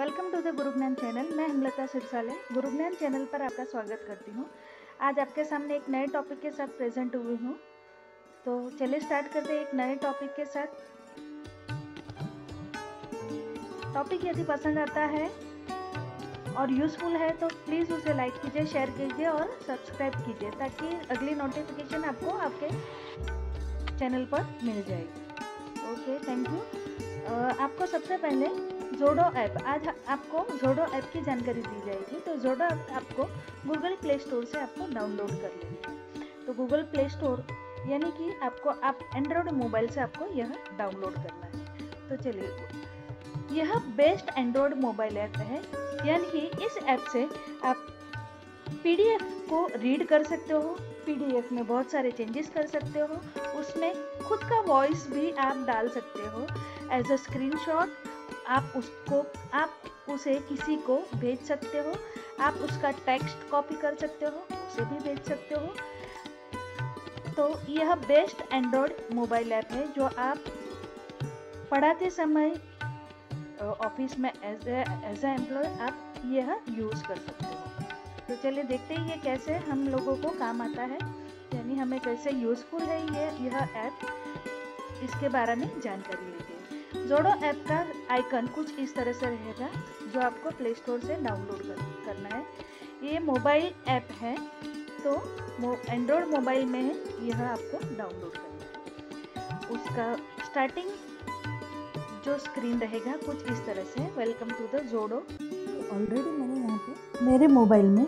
Welcome to the गुरु ज्ञान channel. मैं हेमलता सिरसाले गुरु ज्ञान चैनल पर आपका स्वागत करती हूँ। आज आपके सामने एक नए टॉपिक के साथ प्रेजेंट हुई हूँ, तो चलिए स्टार्ट करते हैं एक नए टॉपिक के साथ। टॉपिक यदि पसंद आता है और यूज़फुल है तो प्लीज़ उसे लाइक कीजिए, शेयर कीजिए और सब्सक्राइब कीजिए ताकि अगली नोटिफिकेशन आपको आपके चैनल पर मिल जाएगी। Okay, thank you. आपको सबसे पहले ज़ोहो ऐप, आज आपको ज़ोहो ऐप की जानकारी दी जाएगी। तो ज़ोहो ऐप आपको गूगल प्ले स्टोर से आपको डाउनलोड कर लेनी है। तो गूगल प्ले स्टोर यानी कि आपको आप एंड्रॉयड मोबाइल से आपको यह डाउनलोड करना है। तो चलिए, यह बेस्ट एंड्रॉयड मोबाइल ऐप है, यानी कि इस ऐप से आप पीडीएफ को रीड कर सकते हो, पीडीएफ में बहुत सारे चेंजेस कर सकते हो, उसमें खुद का वॉइस भी आप डाल सकते हो। एज अ स्क्रीनशॉट आप उसे किसी को भेज सकते हो, आप उसका टेक्स्ट कॉपी कर सकते हो, उसे भी भेज सकते हो। तो यह बेस्ट एंड्रॉयड मोबाइल ऐप है जो आप पढ़ाते समय, ऑफिस में एज ए एम्प्लॉय आप यह यूज़ कर सकते हो। तो चलिए देखते हैं ये कैसे हम लोगों को काम आता है, यानी हमें कैसे यूज़फुल है यह ऐप, इसके बारे में जानकारी लेते हैं। ज़ोहो ऐप का आइकन कुछ इस तरह से रहेगा जो आपको प्ले स्टोर से डाउनलोड करना है। ये मोबाइल ऐप है तो एंड्रॉयड मोबाइल में यह आपको डाउनलोड करना है। उसका स्टार्टिंग जो स्क्रीन रहेगा कुछ इस तरह से, welcome to the Zoho. Already मैंने यहाँ पे मेरे मोबाइल में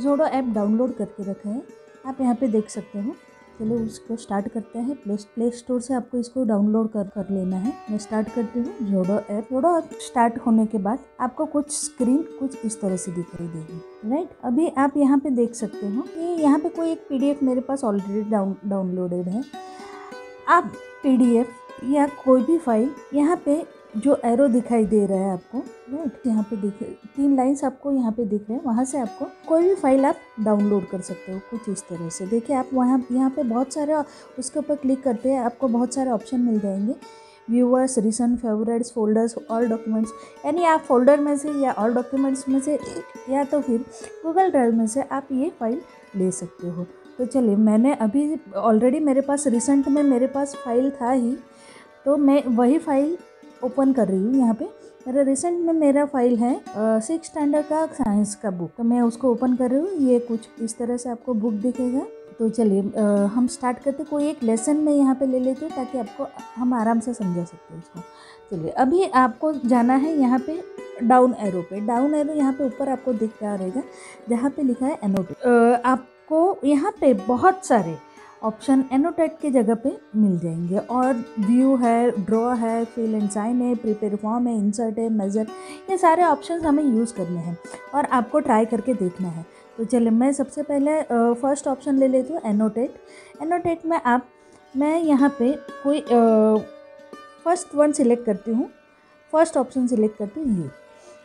ज़ोहो ऐप डाउनलोड करके रखा है, आप यहाँ पे देख सकते हो। चलो उसको स्टार्ट करते हैं। प्ले स्टोर से आपको इसको डाउनलोड कर लेना है। मैं स्टार्ट करती हूँ Zoho app. Zoho app start होने के बाद आपको कुछ स्क्रीन कुछ इस तरह से दिखाई देगी, राइट। अभी आप यहाँ पे देख सकते हो कि यहाँ पे कोई एक PDF मेरे पास ऑलरेडी डाउनलोडेड है। आप PDF या कोई भी फाइल, यहाँ पे जो एरो दिखाई दे रहा है आपको, राइट, यहाँ पे देख 3 लाइन्स आपको यहाँ पे दिख रहे हैं, वहाँ से आपको कोई भी फाइल आप डाउनलोड कर सकते हो कुछ इस तरह से। देखिए आप यहाँ पे बहुत सारे, उसके ऊपर क्लिक करते हैं आपको बहुत सारे ऑप्शन मिल जाएंगे, viewers, recent, favourites, folders, all documents. यानी आप फोल्डर में से या ऑल डॉक्यूमेंट्स में से या तो फिर गूगल ड्राइव में से आप ये फाइल ले सकते हो। तो चलिए, मैंने अभी ऑलरेडी मेरे पास रिसेंट में मेरे पास फाइल था ही, तो मैं वही फ़ाइल ओपन कर रही हूँ। यहाँ पे मेरा रिसेंट में मेरा फाइल है 6th स्टैंडर्ड का साइंस का बुक, तो मैं उसको ओपन कर रही हूँ। ये कुछ इस तरह से आपको बुक दिखेगा। तो चलिए हम स्टार्ट करते, कोई एक लेसन में यहाँ पे ले लेते हैं ताकि आपको हम आराम से समझा सकते हैं उसको। चलिए, अभी आपको जाना है यहाँ पे डाउन एरो पे। डाउन एरो यहाँ पे ऊपर आपको दिख रहा रहेगा जहाँ पे लिखा है एनोटेट। आपको यहाँ पे बहुत सारे ऑप्शन एनोटेट के जगह पे मिल जाएंगे, और व्यू है, ड्रॉ है, फिल एंड साइन है, प्रिपेयर फॉर्म है, इंसर्ट है, मेजर, ये सारे ऑप्शंस हमें यूज़ करने हैं और आपको ट्राई करके देखना है। तो चलिए, मैं सबसे पहले फर्स्ट ऑप्शन ले लेती हूँ एनोटेट। एनोटेट में मैं यहाँ पे कोई फर्स्ट वन सिलेक्ट करती हूँ, फर्स्ट ऑप्शन सिलेक्ट करती हूँ ये।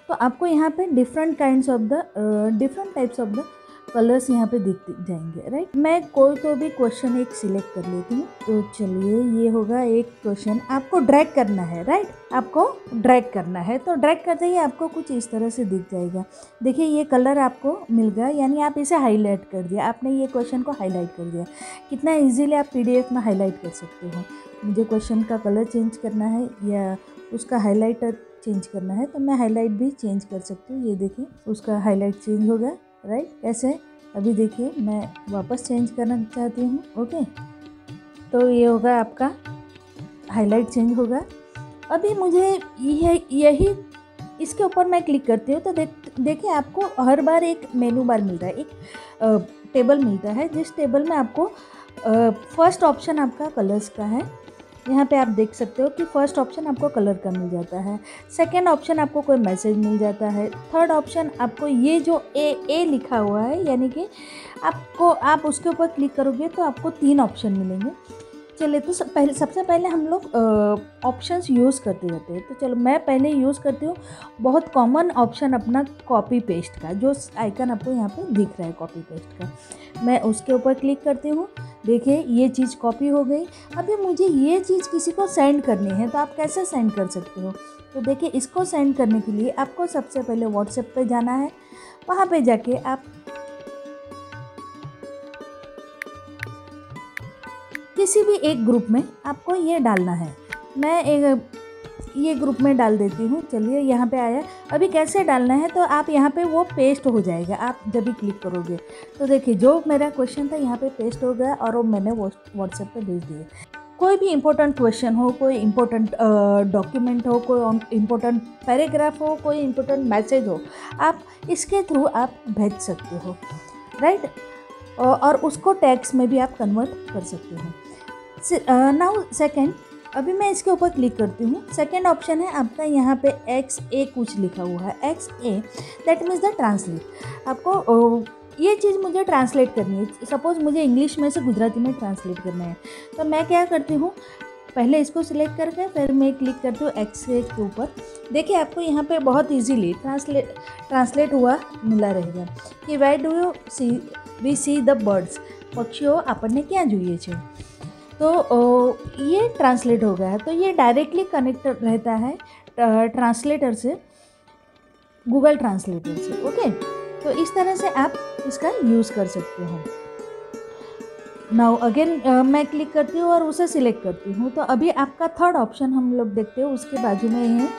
तो आपको यहाँ पे different types of the colours यहाँ पे दिख जाएंगे, राइट। मैं कोई तो भी क्वेश्चन एक सिलेक्ट कर लेती हूँ। तो चलिए, ये होगा एक क्वेश्चन, आपको ड्रैग करना है, राइट, आपको ड्रैग करना है। तो ड्रैग करते ही आपको कुछ इस तरह से दिख जाएगा। देखिए ये कलर आपको मिल गया, यानी आप इसे हाईलाइट कर दिया, आपने ये क्वेश्चन को हाईलाइट कर दिया। कितना ईजिली आप PDF में हाईलाइट कर सकते हो। मुझे क्वेश्चन का कलर चेंज करना है या उसका हाईलाइटर चेंज करना है, तो मैं हाईलाइट भी चेंज कर सकती हूँ। ये देखिए उसका हाईलाइट चेंज हो गया, राइट, ऐसे। अभी देखिए मैं वापस चेंज करना चाहती हूँ, ओके, तो ये होगा आपका हाईलाइट चेंज होगा। अभी मुझे यही इसके ऊपर मैं क्लिक करती हूँ तो देखिए आपको हर बार एक मेनू बार मिलता है, एक टेबल मिलता है, जिस टेबल में आपको फर्स्ट ऑप्शन आपका कलर्स का है। यहाँ पे आप देख सकते हो कि फर्स्ट ऑप्शन आपको कलर का मिल जाता है, सेकंड ऑप्शन आपको कोई मैसेज मिल जाता है, थर्ड ऑप्शन आपको ये जो ए लिखा हुआ है, यानी कि आप उसके ऊपर क्लिक करोगे तो आपको 3 ऑप्शन मिलेंगे। चलिए, तो सबसे पहले हम लोग ऑप्शंस यूज़ करते रहते हैं। तो चलो मैं पहले यूज़ करती हूँ बहुत कॉमन ऑप्शन अपना कॉपी पेस्ट का, जो आइकन आपको यहाँ पे दिख रहा है कॉपी पेस्ट का। मैं उसके ऊपर क्लिक करती हूँ, देखिए ये चीज़ कॉपी हो गई। अभी मुझे ये चीज़ किसी को सेंड करनी है, तो आप कैसे सेंड कर सकते हो, तो देखिए, इसको सेंड करने के लिए आपको सबसे पहले व्हाट्सएप पे जाना है। वहाँ पे जाके आप किसी भी एक ग्रुप में आपको ये डालना है। मैं ये ग्रुप में डाल देती हूँ। चलिए, यहाँ पे आया। अभी कैसे डालना है, तो आप यहाँ पे वो पेस्ट हो जाएगा, आप जब भी क्लिक करोगे। तो देखिए, जो मेरा क्वेश्चन था यहाँ पे पेस्ट हो गया और वो मैंने व्हाट्सएप पे भेज दिए। कोई भी इम्पोर्टेंट क्वेश्चन हो, कोई इम्पोर्टेंट डॉक्यूमेंट हो, कोई इम्पोर्टेंट पैराग्राफ हो, कोई इम्पोर्टेंट मैसेज हो, आप इसके थ्रू आप भेज सकते हो, राइट। और उसको टेक्स्ट में भी आप कन्वर्ट कर सकते हो। नाउ सेकेंड, अभी मैं इसके ऊपर क्लिक करती हूँ। सेकेंड ऑप्शन है आपका, यहाँ पे XA कुछ लिखा हुआ है। XA that means the translate. आपको ये चीज़ मुझे ट्रांसलेट करनी है। सपोज़ मुझे इंग्लिश में से गुजराती में ट्रांसलेट करना है, तो मैं क्या करती हूँ, पहले इसको सिलेक्ट करके फिर मैं क्लिक करती हूँ XA के ऊपर। देखिए, आपको यहाँ पे बहुत इजीली ट्रांसलेट हुआ मिला रहेगा कि why do you see we see the birds, पक्षियों आपने क्या जुए छे। तो ये ट्रांसलेट हो गया है। तो ये डायरेक्टली कनेक्ट रहता है ट्रांसलेटर से, गूगल ट्रांसलेटर से, ओके। तो इस तरह से आप इसका यूज़ कर सकते हो। नाउ अगेन मैं क्लिक करती हूँ और उसे सिलेक्ट करती हूँ। तो अभी आपका थर्ड ऑप्शन हम लोग देखते हो, उसके बाजू में है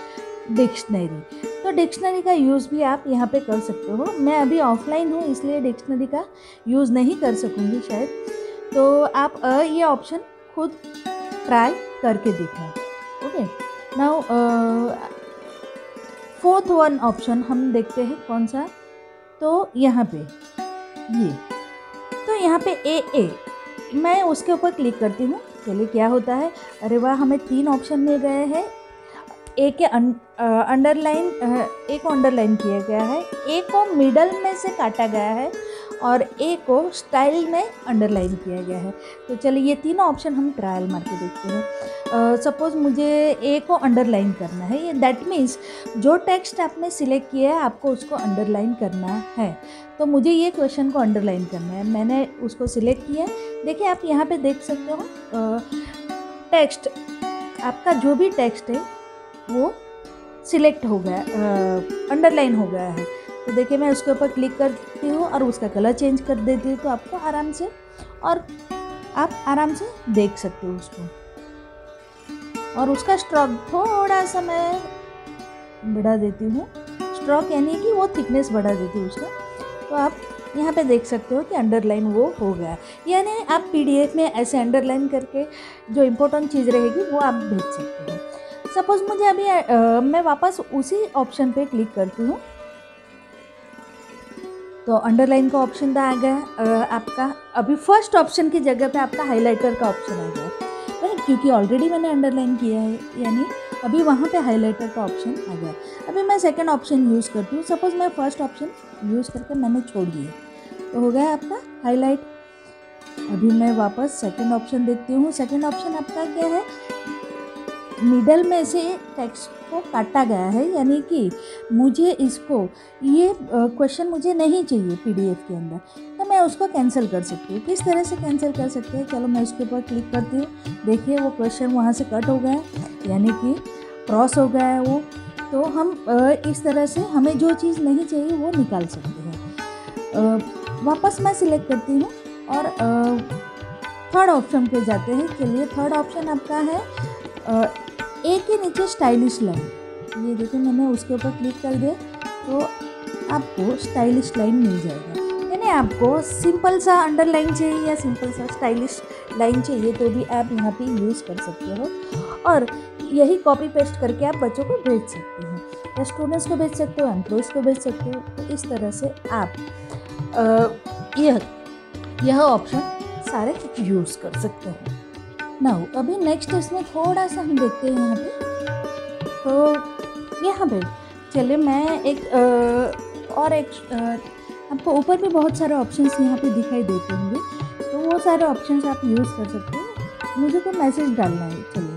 डिक्शनरी। तो डिक्शनरी का यूज़ भी आप यहाँ पे कर सकते हो। मैं अभी ऑफलाइन हूँ, इसलिए डिक्शनरी का यूज़ नहीं कर सकूँगी शायद। तो आप ये ऑप्शन खुद ट्राई करके देखें, okay. Now fourth one option हम देखते हैं कौन सा। तो यहाँ पे ये, तो यहाँ पे AA, मैं उसके ऊपर क्लिक करती हूँ। चलिए, क्या होता है। अरे वाह, हमें 3 ऑप्शन मिल गए हैं। A के अंडरलाइन, A को अंडरलाइन किया गया है, A को मिडल में से काटा गया है और A को स्टाइल में अंडरलाइन किया गया है। तो चलिए, ये तीनों ऑप्शन हम ट्रायल मार के देखते हैं। सपोज़ मुझे A को अंडरलाइन करना है, ये दैट मीन्स जो टेक्स्ट आपने सिलेक्ट किया है आपको उसको अंडरलाइन करना है। तो मुझे ये क्वेश्चन को अंडरलाइन करना है, मैंने उसको सिलेक्ट किया। देखिए, आप यहाँ पे देख सकते हो टेक्स्ट, आपका जो भी टेक्स्ट है वो सिलेक्ट हो गया, अंडरलाइन हो गया है। तो देखिए, मैं उसके ऊपर क्लिक करती हूँ और उसका कलर चेंज कर देती हूँ। तो आपको आराम से, और आप आराम से देख सकते हो उसको। और उसका स्ट्रोक थोड़ा सा मैं बढ़ा देती हूँ, स्ट्रोक यानी कि वो थिकनेस बढ़ा देती हूँ उसका। तो आप यहाँ पे देख सकते हो कि अंडरलाइन वो हो गया। यानी आप PDF में ऐसे अंडरलाइन करके जो इम्पोर्टेंट चीज़ रहेगी वो आप भेज सकते हो। सपोज़ मुझे अभी मैं वापस उसी ऑप्शन पे क्लिक करती हूँ। तो अंडरलाइन का ऑप्शन आ गया आपका। अभी फर्स्ट ऑप्शन की जगह पे आपका हाइलाइटर का ऑप्शन आ गया, राइट, क्योंकि ऑलरेडी मैंने अंडरलाइन किया है, यानी अभी वहाँ पे हाइलाइटर का ऑप्शन आ गया। अभी मैं सेकंड ऑप्शन यूज़ करती हूँ। सपोज़ मैं फर्स्ट ऑप्शन यूज़ करके मैंने छोड़ दिया, तो हो गया आपका हाईलाइट। अभी मैं वापस सेकेंड ऑप्शन देखती हूँ। सेकेंड ऑप्शन आपका क्या है, मिडल में से टेक्स्ट को काटा गया है, यानी कि मुझे इसको, ये क्वेश्चन मुझे नहीं चाहिए PDF के अंदर, तो मैं उसको कैंसिल कर सकती हूँ। किस तरह से कैंसिल कर सकते हैं, चलो मैं उसके ऊपर क्लिक करती हूँ। देखिए, वो क्वेश्चन वहाँ से कट हो गया है, यानी कि क्रॉस हो गया है वो। तो हम इस तरह से हमें जो चीज़ नहीं चाहिए वो निकाल सकते हैं। वापस मैं सिलेक्ट करती हूँ और थर्ड ऑप्शन पर जाते हैं। चलिए, थर्ड ऑप्शन आपका है A के नीचे स्टाइलिश लाइन। ये देखिए, मैंने उसके ऊपर क्लिक कर दिया तो आपको स्टाइलिश लाइन मिल जाएगा। यानी आपको सिंपल सा अंडरलाइन चाहिए या सिंपल सा स्टाइलिश लाइन चाहिए तो भी आप यहाँ पे यूज़ कर सकते हो। और यही कॉपी पेस्ट करके आप बच्चों को भेज सकते हो, या स्टूडेंट्स को भेज सकते हो, एम्प्लॉइज़ को भेज सकते हो। तो इस तरह से आप यह ऑप्शन सारे यूज़ कर सकते हो। नाउ अभी नेक्स्ट इसमें थोड़ा सा हम देखते हैं यहाँ पे। तो यहाँ पे चलिए, मैं आपको ऊपर भी बहुत सारे ऑप्शंस यहाँ पे दिखाई देते होंगे, तो वो सारे ऑप्शंस आप यूज़ कर सकते हो। मुझे कोई मैसेज डालना है, चलिए,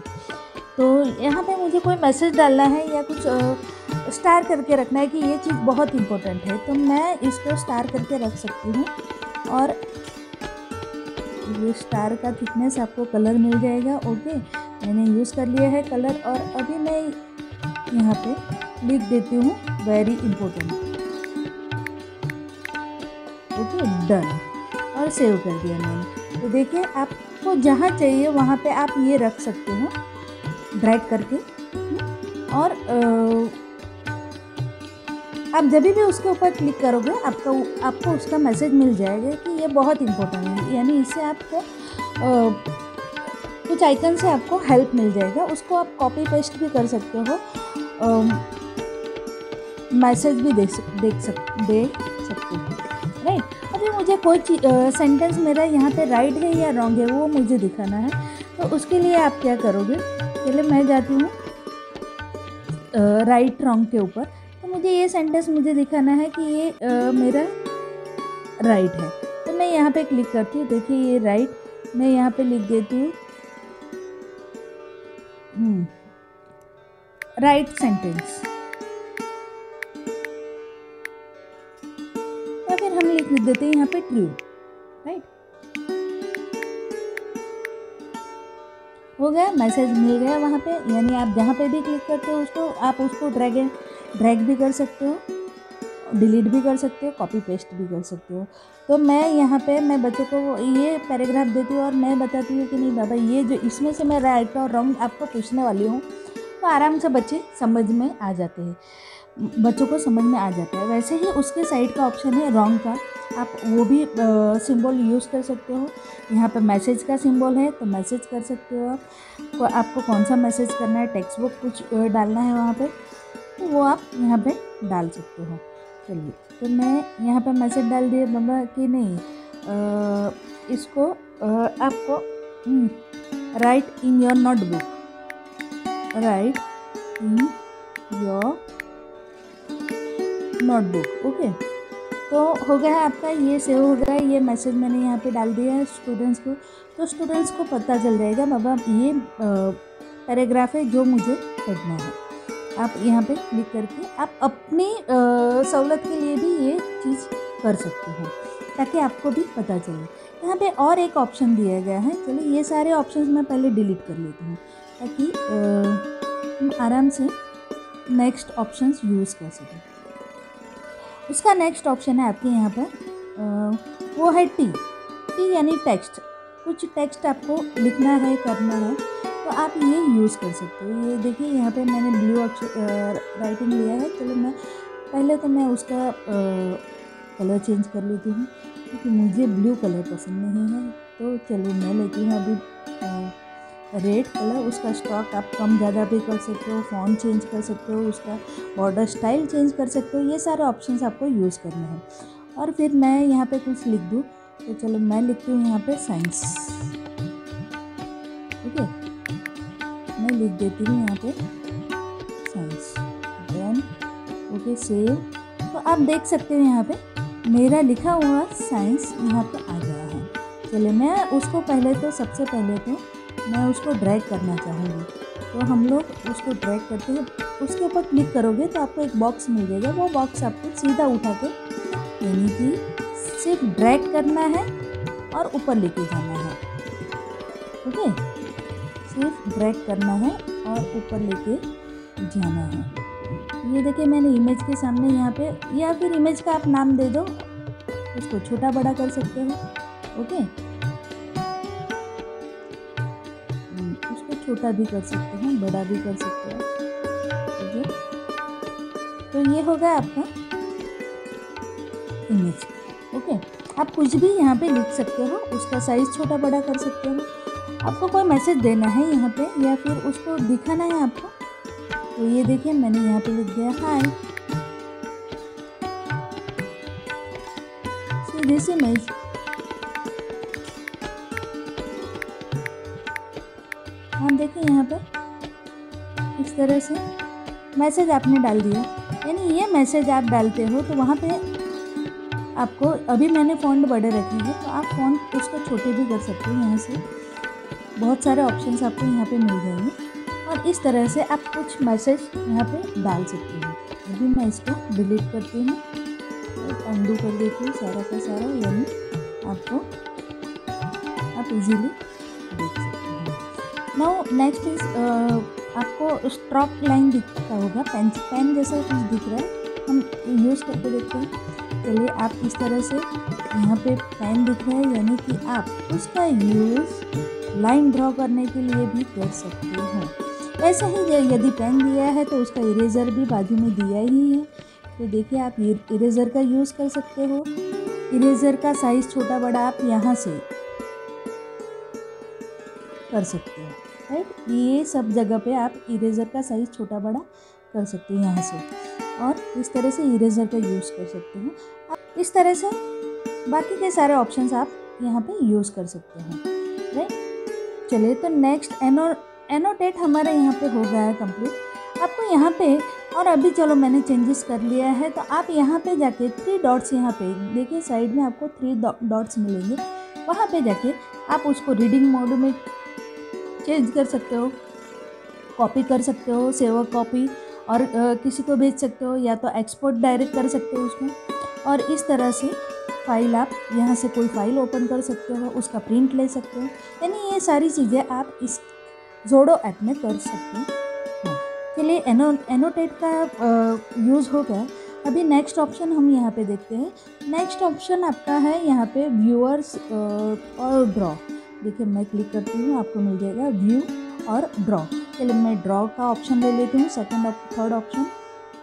तो यहाँ पे मुझे कोई मैसेज डालना है या कुछ स्टार करके रखना है कि ये चीज़ बहुत इम्पोर्टेंट है, तो मैं इसको स्टार करके रख सकती हूँ। और ये स्टार का थिकनेस आपको कलर मिल जाएगा, ओके। मैंने यूज़ कर लिया है कलर। और अभी मैं यहाँ पे लिख देती हूँ वेरी इंपॉर्टेंट। ओके डन और सेव कर दिया मैंने। तो देखिए आपको जहाँ चाहिए वहाँ पे आप ये रख सकते हो ड्रैग करके, और आप जब भी उसके ऊपर क्लिक करोगे आपको उसका मैसेज मिल जाएगा कि ये बहुत इम्पोर्टेंट है, यानी इससे आपको कुछ आइकन से आपको हेल्प मिल जाएगा। उसको आप कॉपी पेस्ट भी कर सकते हो, मैसेज भी दे सकते हो राइट। अभी मुझे कोई सेंटेंस मेरा यहाँ पे राइट है या रॉन्ग है वो मुझे दिखाना है, तो उसके लिए आप क्या करोगे, पहले मैं जाती हूँ राइट रॉन्ग के ऊपर। तो मुझे ये सेंटेंस मुझे दिखाना है कि ये मेरा राइट है, तो मैं यहाँ पे क्लिक करती हूँ। देखिए ये राइट मैं यहाँ पे लिख देती हूँ राइट सेंटेंस, या फिर हम लिख देते हैं यहाँ पे ट्रू राइट। हो गया, मैसेज मिल गया वहाँ पे, यानी आप जहाँ पे भी क्लिक करते हो उसको आप उसको ड्रैग भी कर सकते हो, डिलीट भी कर सकते हो, कॉपी पेस्ट भी कर सकते हो। तो मैं यहाँ पे मैं बच्चों को ये पैराग्राफ देती हूँ और मैं बताती हूँ कि नहीं बाबा ये जो इसमें से मैं राइट और रॉन्ग आपको पूछने वाली हूँ, तो आराम से बच्चे समझ में आ जाते हैं, बच्चों को समझ में आ जाता है। वैसे ही उसके साइड का ऑप्शन है रॉन्ग का, आप वो भी सिंबल यूज़ कर सकते हो। यहाँ पे मैसेज का सिंबल है तो मैसेज कर सकते हो आप, तो आपको कौन सा मैसेज करना है, टेक्स्ट बुक कुछ डालना है वहाँ पे, तो वो आप यहाँ पे डाल सकते हो। चलिए तो मैं यहाँ पे मैसेज डाल दिया बाबा कि नहीं इसको आपको write in your notebook, write in your notebook. Okay तो हो गया आपका ये सेव हो गया, ये मैसेज मैंने यहाँ पे डाल दिया है स्टूडेंट्स को, तो स्टूडेंट्स को पता चल जाएगा बाबा ये पैराग्राफ है जो मुझे पढ़ना है। आप यहाँ पे क्लिक करके आप अपनी सहूलत के लिए भी ये चीज़ कर सकते हो ताकि आपको भी पता चले। यहाँ पे और एक ऑप्शन दिया गया है, चलो ये सारे ऑप्शन मैं पहले डिलीट कर लेती हूँ ताकि हम आराम से नेक्स्ट ऑप्शन यूज़ कर सकें। उसका नेक्स्ट ऑप्शन है आपके यहाँ पर, वो है टी यानी टेक्स्ट। कुछ टेक्स्ट आपको लिखना है करना है तो आप ये यूज़ कर सकते हो। ये देखिए यहाँ पे मैंने ब्लू ऑप्शन राइटिंग लिया है, चलो मैं पहले तो मैं उसका कलर चेंज कर लेती हूँ क्योंकि मुझे ब्लू कलर पसंद नहीं है। तो चलो मैं लेती हूँ अभी रेड कलर। उसका स्टॉक आप कम ज़्यादा भी कर सकते हो, फॉन्ट चेंज कर सकते हो, उसका बॉर्डर स्टाइल चेंज कर सकते हो। ये सारे ऑप्शंस आपको यूज़ करने हैं। और फिर मैं यहाँ पे कुछ लिख दूँ, तो चलो मैं लिखती हूँ यहाँ पे साइंस। ओके मैं लिख देती हूँ यहाँ पे साइंस, देन ओके सेव। तो आप देख सकते हो यहाँ पे मेरा लिखा हुआ साइंस यहाँ पे आ गया है। चलो मैं उसको पहले तो सबसे पहले तो मैं उसको ड्रैग करना चाहूँगी, तो हम लोग उसको ड्रैग करते हैं। उसके ऊपर क्लिक करोगे तो आपको एक बॉक्स मिल जाएगा, वो बॉक्स आपको सीधा उठा के यानी कि सिर्फ ड्रैग करना है और ऊपर लेके जाना है। ओके सिर्फ ड्रैग करना है और ऊपर लेके जाना है। ये देखिए मैंने इमेज के सामने यहाँ पे, या फिर इमेज का आप नाम दे दो, उसको छोटा बड़ा कर सकते हो। ओके छोटा भी कर सकते हैं, बड़ा भी कर सकते हैं। तो ये होगा आपका इमेज। ओके आप कुछ भी यहाँ पे लिख सकते हो, उसका साइज छोटा बड़ा कर सकते हो। आपको कोई मैसेज देना है यहाँ पे या फिर उसको दिखाना है आपको, तो ये देखिए मैंने यहाँ पे लिख दिया हाय। सो दिस इमेज आप देखिए यहाँ पर इस तरह से मैसेज आपने डाल दिया, यानी ये मैसेज आप डालते हो तो वहाँ पे आपको, अभी मैंने फ़ॉन्ट बड़े रखे हैं तो आप फ़ॉन्ट उसको छोटे भी कर सकते हो। यहाँ से बहुत सारे ऑप्शंस आपको यहाँ पे मिल जाएंगे और इस तरह से आप कुछ मैसेज यहाँ पे डाल सकते हो। अभी मैं इसको डिलीट करती हूँ, अनडू कर देती हूँ सारा का सारा, यानी आपको आप इजीली देख सकते हो। नाउ नेक्स्ट इज आपको स्ट्रोक लाइन दिखता होगा, पेन जैसा कुछ दिख रहा है, हम यूज़ करके देखते हैं। चलिए आप इस तरह से यहाँ पे पेन दिख रहा है, यानी कि आप उसका यूज़ लाइन ड्रॉ करने के लिए भी कर सकते हो। ऐसा ही यदि पेन दिया है तो उसका इरेज़र भी बाजू में दिया ही है, तो देखिए आप इरेज़र का यूज़ कर सकते हो। इरेज़र का साइज़ छोटा बड़ा आप यहाँ से कर सकते हो, राइट। ये सब जगह पे आप इरेज़र का साइज़ छोटा बड़ा कर सकते हैं यहाँ से, और इस तरह से इरेज़र का यूज़ कर सकते हैं। आप इस तरह से बाकी के सारे ऑप्शंस आप यहाँ पे यूज़ कर सकते हैं, राइट। चलिए तो नेक्स्ट एनोटेट हमारा यहाँ पे हो गया है कंप्लीट। आपको यहाँ पे, और अभी चलो मैंने चेंजेस कर लिया है, तो आप यहाँ पर जाके थ्री डॉट्स, यहाँ पे देखिए साइड में आपको थ्री डॉट्स मिलेंगे, वहाँ पर जाके आप उसको रीडिंग मोड में चेंज कर सकते हो, कॉपी कर सकते हो, सेव कॉपी, और किसी को भेज सकते हो, या तो एक्सपोर्ट डायरेक्ट कर सकते हो उसको। और इस तरह से फाइल आप यहाँ से कोई फाइल ओपन कर सकते हो, उसका प्रिंट ले सकते हो, यानी ये सारी चीज़ें आप इस ज़ोडो ऐप में कर सकते हो। चलिए एनोटेट का यूज़ हो गया। अभी नेक्स्ट ऑप्शन हम यहाँ पे देखते हैं। नेक्स्ट ऑप्शन आपका है यहाँ पे व्यूअर्स और ड्रॉ। देखिए मैं क्लिक करती हूँ, आपको मिल जाएगा व्यू और ड्रॉ। चलिए मैं ड्रॉ का ऑप्शन ले लेती हूँ, सेकंड थर्ड ऑप्शन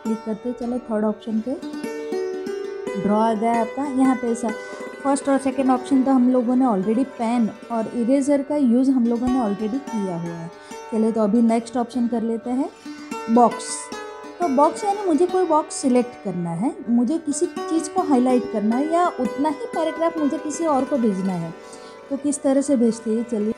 क्लिक करते हैं। चलो थर्ड ऑप्शन पे ड्रॉ आ गया आपका। यहाँ पे ऐसा फर्स्ट और सेकंड ऑप्शन तो हम लोगों ने ऑलरेडी पेन और इरेज़र का यूज़ हम लोगों ने ऑलरेडी किया हुआ है। चलिए तो अभी नेक्स्ट ऑप्शन कर लेते हैं बॉक्स। तो बॉक्स यानी मुझे कोई बॉक्स सिलेक्ट करना है, मुझे किसी चीज़ को हाईलाइट करना है, या उतना ही पैराग्राफ मुझे किसी और को भेजना है। तो किस तरह से भेजते हैं, चलिए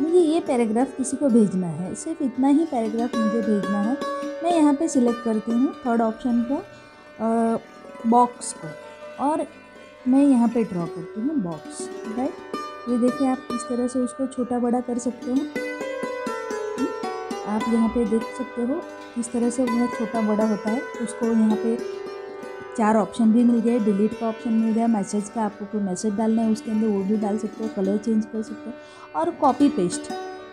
मुझे ये पैराग्राफ किसी को भेजना है, सिर्फ इतना ही पैराग्राफ मुझे भेजना है। मैं यहाँ पे सिलेक्ट करती हूँ थर्ड ऑप्शन को, बॉक्स को, और मैं यहाँ पे ड्रॉ करती हूँ बॉक्स, राइट। ये देखिए आप इस तरह से उसको छोटा बड़ा कर सकते हो। आप यहाँ पे देख सकते हो इस तरह से बहुत छोटा बड़ा होता है। उसको यहाँ पे चार ऑप्शन भी मिल गए, डिलीट का ऑप्शन मिल गया, मैसेज का, आपको कोई मैसेज डालना है उसके अंदर वो भी डाल सकते हो, कलर चेंज कर सकते हो, और कॉपी पेस्ट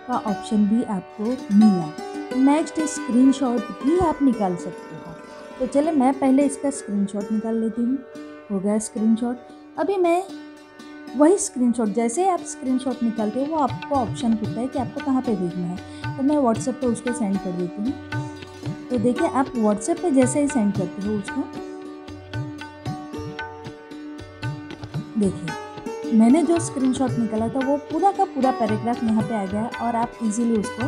का ऑप्शन भी आपको मिला। नेक्स्ट स्क्रीनशॉट भी आप निकाल सकते हो। तो चले मैं पहले इसका स्क्रीनशॉट निकाल लेती हूँ। हो गया स्क्रीनशॉट। अभी मैं वही स्क्रीनशॉट, जैसे आप स्क्रीनशॉट निकालते हो वो आपको ऑप्शन पूछता है कि आपको कहाँ पर भेजना है, तो मैं व्हाट्सएप पर उसको सेंड कर देती हूँ। तो देखिए आप व्हाट्सएप पर जैसे ही सेंड करते हो उसको, देखिए मैंने जो स्क्रीनशॉट निकाला था वो पूरा का पूरा पैराग्राफ यहाँ पे आ गया, और आप इजीली उसको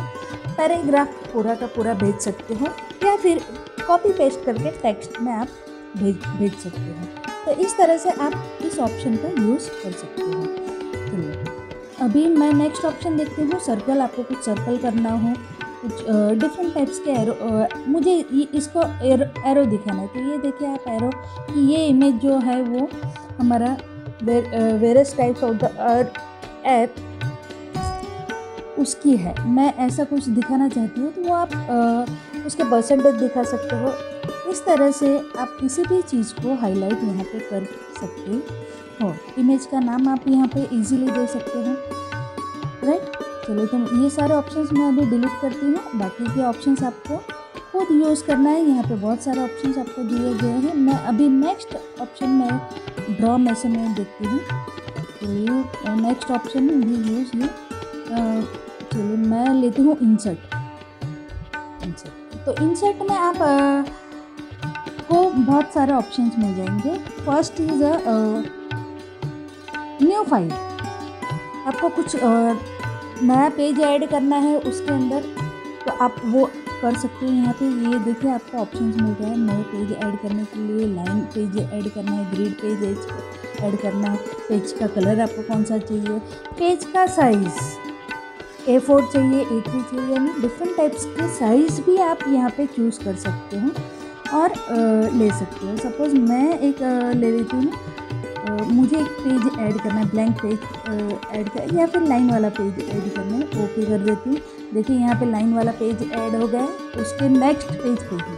पैराग्राफ पूरा का पूरा भेज सकते हो, या फिर कॉपी पेस्ट करके टेक्स्ट में आप भेज सकते हो। तो इस तरह से आप इस ऑप्शन का यूज़ कर सकते हो। तो अभी मैं नेक्स्ट ऑप्शन देखती हूँ, सर्कल। आपको कुछ सर्कल करना हो, कुछ डिफरेंट टाइप्स के एरो, मुझे इसको एरो दिखाना है, तो ये देखिए आप एरो कि ये इमेज जो है वो हमारा various types of the app उसकी है। मैं ऐसा कुछ दिखाना चाहती हूँ तो वो आप उसके परसेंटेज दिखा सकते हो। इस तरह से आप किसी भी चीज़ को हाईलाइट यहाँ पे कर सकते हो। इमेज का नाम आप यहाँ पे इजीली दे सकते हो, राइट। चलो तो ये सारे ऑप्शंस मैं अभी डिलीट करती हूँ। बाकी के ऑप्शंस आपको खुद यूज़ करना है, यहाँ पे बहुत सारे ऑप्शंस आपको दिए गए हैं। मैं अभी नेक्स्ट ऑप्शन में ड्रॉ में से मैं देखती हूँ। चलिए नेक्स्ट ऑप्शन भी यूज़ है। चलिए मैं लेती हूँ इंसर्ट। तो इंसर्ट में आप को बहुत सारे ऑप्शंस मिल जाएंगे। First is a new file. आपको कुछ नया पेज ऐड करना है उसके अंदर, तो आप वो कर सकते हो यहाँ पे। ये देखिए आपको ऑप्शंस मिल रहे हैं, नए पेज ऐड करने के लिए लाइन पेज ऐड करना है, ग्रिड पेज ऐड करना है, पेज का कलर आपको कौन सा चाहिए, पेज का साइज़ A4 चाहिए, A3 चाहिए, यानी डिफरेंट टाइप्स के साइज़ भी आप यहाँ पे चूज़ कर सकते हो और ले सकते हो। सपोज़ मैं एक ले लेती हूँ, मुझे एक पेज ऐड करना है, ब्लैंक पेज ऐड कर, या फिर लाइन वाला पेज ऐड करना है, ओके कर देती हूँ। देखिए यहाँ पे लाइन वाला पेज ऐड हो गया, उसके नेक्स्ट पेज पे है,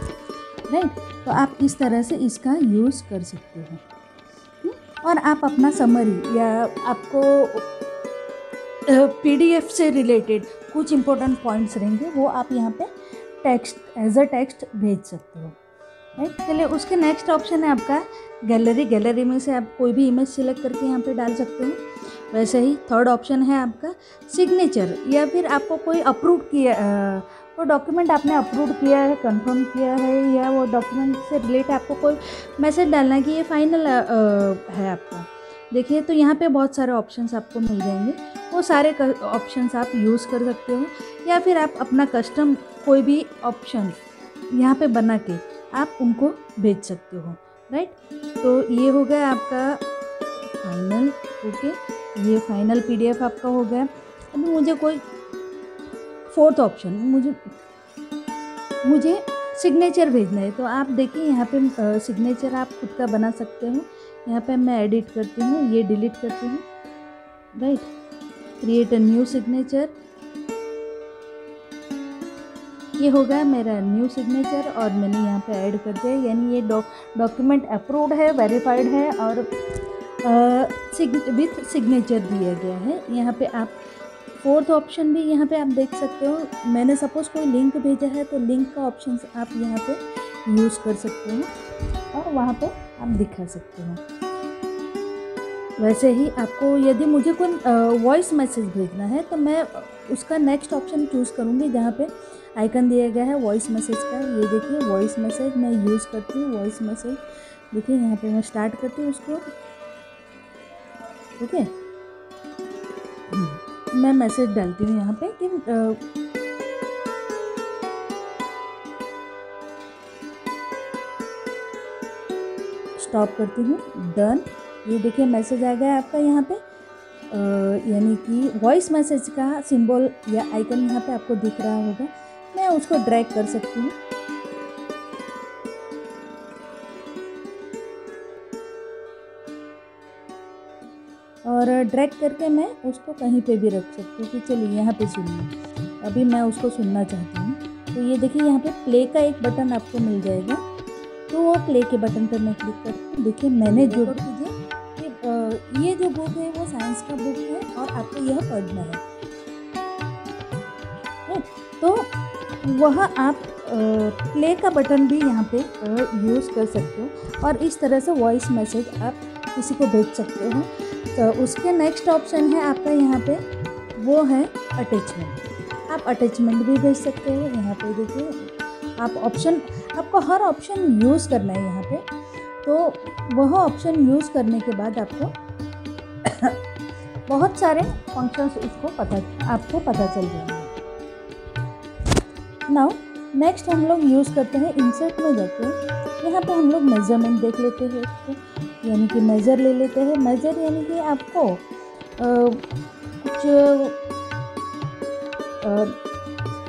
राइट। तो आप इस तरह से इसका यूज़ कर सकते हो। और आप अपना समरी, या आपको पीडीएफ से रिलेटेड कुछ इंपॉर्टेंट पॉइंट्स रहेंगे, वो आप यहाँ पे टेक्स्ट एज अ टेक्स्ट भेज सकते हो, राइट। चलिए, उसके नेक्स्ट ऑप्शन है आपका गैलरी। गैलरी में से आप कोई भी इमेज सिलेक्ट करके यहाँ पे डाल सकते हो। वैसे ही थर्ड ऑप्शन है आपका सिग्नेचर, या फिर आपको कोई अप्रूव किया वो डॉक्यूमेंट आपने अप्रूव किया है, कंफर्म किया है, या वो डॉक्यूमेंट से रिलेटेड आपको कोई मैसेज डालना है कि ये फाइनल है आपका। देखिए, तो यहाँ पे बहुत सारे ऑप्शंस आपको मिल जाएंगे, वो सारे ऑप्शंस आप यूज़ कर सकते हो, या फिर आप अपना कस्टम कोई भी ऑप्शन यहाँ पे बना के आप उनको भेज सकते हो, राइट। तो ये हो गया आपका फाइनल, ओके, ये फाइनल पीडीएफ आपका हो गया। अभी मुझे कोई फोर्थ ऑप्शन, मुझे सिग्नेचर भेजना है, तो आप देखिए यहाँ पे सिग्नेचर आप खुद का बना सकते हो। यहाँ पे मैं एडिट करती हूँ, ये डिलीट करती हूँ, right. Create a new signature, ये हो गया मेरा न्यू सिग्नेचर और मैंने यहाँ पे ऐड कर दिया, यानी ये डॉक्यूमेंट अप्रूव्ड है, वेरीफाइड है और विथ सिग्नेचर दिया गया है। यहाँ पे आप फोर्थ ऑप्शन भी यहाँ पे आप देख सकते हो। मैंने सपोज़ कोई लिंक भेजा है तो लिंक का ऑप्शन आप यहाँ पे यूज़ कर सकते हो और वहाँ पे आप दिखा सकते हो। वैसे ही आपको यदि मुझे कोई वॉइस मैसेज भेजना है तो मैं उसका नेक्स्ट ऑप्शन चूज़ करूँगी, जहाँ पे आइकन दिया गया है वॉइस मैसेज का। ये देखिए, वॉइस मैसेज मैं यूज़ करती हूँ। वॉइस मैसेज देखिए, यहाँ पे मैं स्टार्ट करती हूँ उसको, ओके। मैं मैसेज डालती हूँ यहाँ पे कि स्टॉप करती हूँ, डन। ये देखिए मैसेज आ गया आपका यहाँ पे, यानी कि वॉइस मैसेज का सिंबल या आइकन यहाँ पे आपको दिख रहा होगा। मैं उसको ड्रैग कर सकती हूँ, और ड्रैग करके मैं उसको कहीं पे भी रख सकती हूँ कि चलिए यहाँ पे सुनिए, अभी मैं उसको सुनना चाहती हूँ। तो ये देखिए यहाँ पे प्ले का एक बटन आपको मिल जाएगा, तो वो प्ले के बटन पर मैं क्लिक करती हूँ। देखिए, मैंने जो ये जो बुक है वो साइंस का बुक है और आपको यह पढ़ना है, तो वह आप प्ले का बटन भी यहाँ पे यूज़ कर सकते हो और इस तरह से वॉइस मैसेज आप किसी को भेज सकते हो। तो उसके नेक्स्ट ऑप्शन है आपका यहाँ पे, वो है अटैचमेंट। आप अटैचमेंट भी भेज सकते हो। यहाँ पे देखिए, आप ऑप्शन, आपको हर ऑप्शन यूज़ करना है यहाँ पे, तो वह ऑप्शन यूज़ करने के बाद आपको बहुत सारे फंक्शंस आपको पता चल जाएंगे। नाउ नेक्स्ट हम लोग यूज़ करते हैं, इंसर्ट में जाते हैं, यहाँ पे हम लोग मेजरमेंट देख लेते हैं, यानी कि मेजर ले लेते हैं। मेजर यानी कि आपको कुछ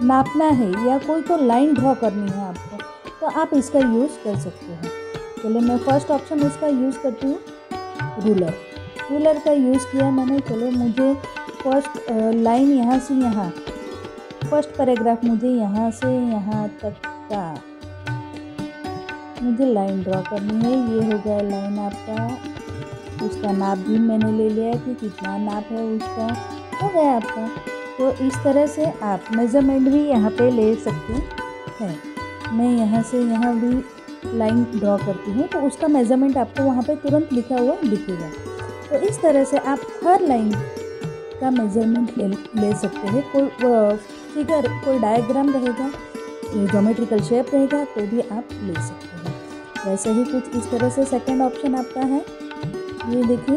नापना है या कोई तो लाइन ड्रॉ करनी है आपको, तो आप इसका यूज़ कर सकते हो। चलो मैं फर्स्ट ऑप्शन इसका यूज़ करती हूँ, रूलर। रूलर का यूज़ किया मैंने। चलो मुझे फर्स्ट लाइन यहाँ से यहाँ, फर्स्ट पैराग्राफ मुझे यहाँ से यहाँ तक का मुझे लाइन ड्रॉ करनी है। ये हो गया लाइन आपका, उसका नाप भी मैंने ले लिया कि कितना नाप है उसका, हो गया आपका। तो इस तरह से आप मेजरमेंट भी यहाँ पे ले सकते हैं। मैं यहाँ से यहाँ भी लाइन ड्रॉ करती हूँ तो उसका मेजरमेंट आपको वहाँ पे तुरंत लिखा हुआ दिखेगा। तो इस तरह से आप हर लाइन का मेजरमेंट ले सकते हैं। कोई फिगर, कोई डायग्राम रहेगा, ज्योमेट्रिकल शेप रहेगा, तो भी आप ले सकते हैं। वैसे ही कुछ इस तरह से सेकंड ऑप्शन आपका है, ये देखिए,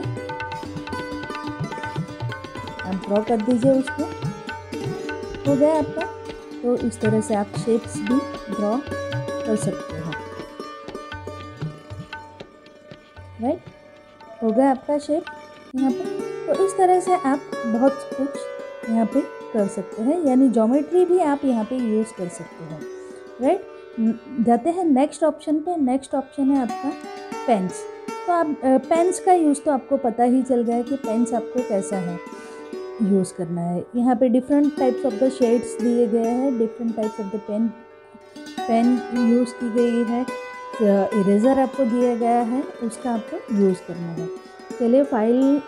आप ड्रॉ कर दीजिए उसको, हो गया आपका। तो इस तरह से आप शेप्स भी ड्रॉ कर सकते हैं, राइट। हो गया आपका शेप यहाँ पर। तो इस तरह से आप बहुत कुछ यहाँ पे कर सकते हैं, यानी ज्योमेट्री भी आप यहाँ पे यूज़ कर सकते हैं, राइट। जाते हैं नेक्स्ट ऑप्शन पे। नेक्स्ट ऑप्शन है आपका पेन्स। तो आप पेन्स का यूज़ तो आपको पता ही चल गया कि पेन्स आपको कैसा है यूज़ करना है। यहाँ पे different types of the shades दिए गए हैं, different types of the pen use की गई है, इरेज़र आपको दिया गया है, उसका आपको यूज़ करना है। चलिए फाइल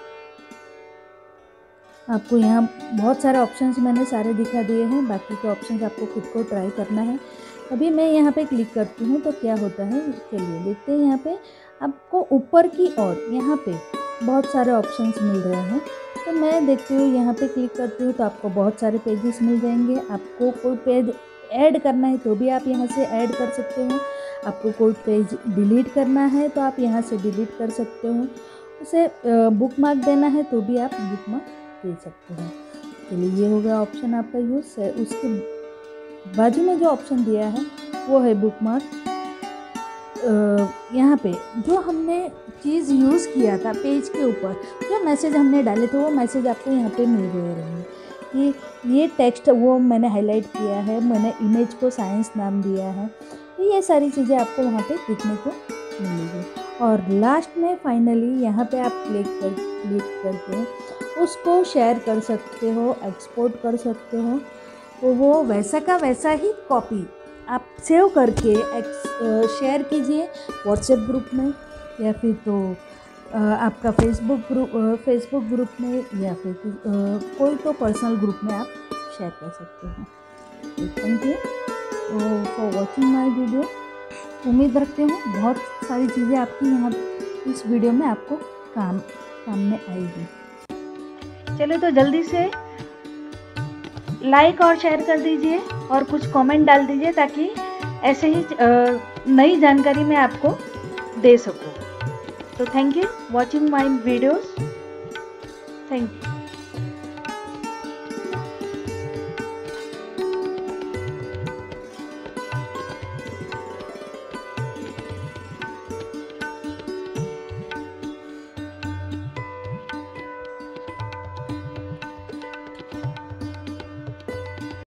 आपको यहाँ बहुत सारे ऑप्शंस मैंने सारे दिखा दिए हैं, बाकी के ऑप्शंस आपको खुद को ट्राई करना है। अभी मैं यहाँ पे क्लिक करती हूँ तो क्या होता है चलिए देखते हैं। यहाँ पे आपको ऊपर की ओर यहाँ पे बहुत सारे ऑप्शंस मिल रहे हैं, तो मैं देखती हूँ यहाँ पे क्लिक करती हूँ तो आपको बहुत सारे पेजेस मिल जाएंगे। आपको कोई पेज ऐड करना है तो भी आप यहाँ से ऐड कर सकते हो, आपको कोई पेज डिलीट करना है तो आप यहाँ से डिलीट कर सकते हो, उसे बुकमार्क देना है तो भी आप बुकमार्क दे सकते हो। चलिए ये हो गया ऑप्शन आपका यूज़। उसके बाजू में जो ऑप्शन दिया है वो है बुकमार्क। यहाँ पे जो हमने चीज़ यूज़ किया था पेज के ऊपर जो मैसेज हमने डाले थे वो मैसेज आपको यहाँ पे मिल गए रहेंगे। ये टेक्स्ट वो मैंने हाईलाइट किया है, मैंने इमेज को साइंस नाम दिया है, ये सारी चीज़ें आपको वहाँ पे दिखने को मिलेगी। और लास्ट में फाइनली यहाँ पे आप क्लिक करके उसको शेयर कर सकते हो, एक्सपोर्ट कर सकते हो, तो वो वैसा का वैसा ही कॉपी आप सेव करके शेयर कीजिए व्हाट्सएप ग्रुप में, या फिर तो आपका फेसबुक ग्रुप में, या फिर कोई तो पर्सनल ग्रुप में आप शेयर कर सकते हैं। Thank you for watching my video. उम्मीद रखते हूँ बहुत सारी चीज़ें आपकी यहाँ इस वीडियो में आपको काम में आएगी। चलिए तो जल्दी से लाइक और शेयर कर दीजिए और कुछ कमेंट डाल दीजिए ताकि ऐसे ही नई जानकारी मैं आपको दे सकूँ। So thank you watching my videos. Thank you.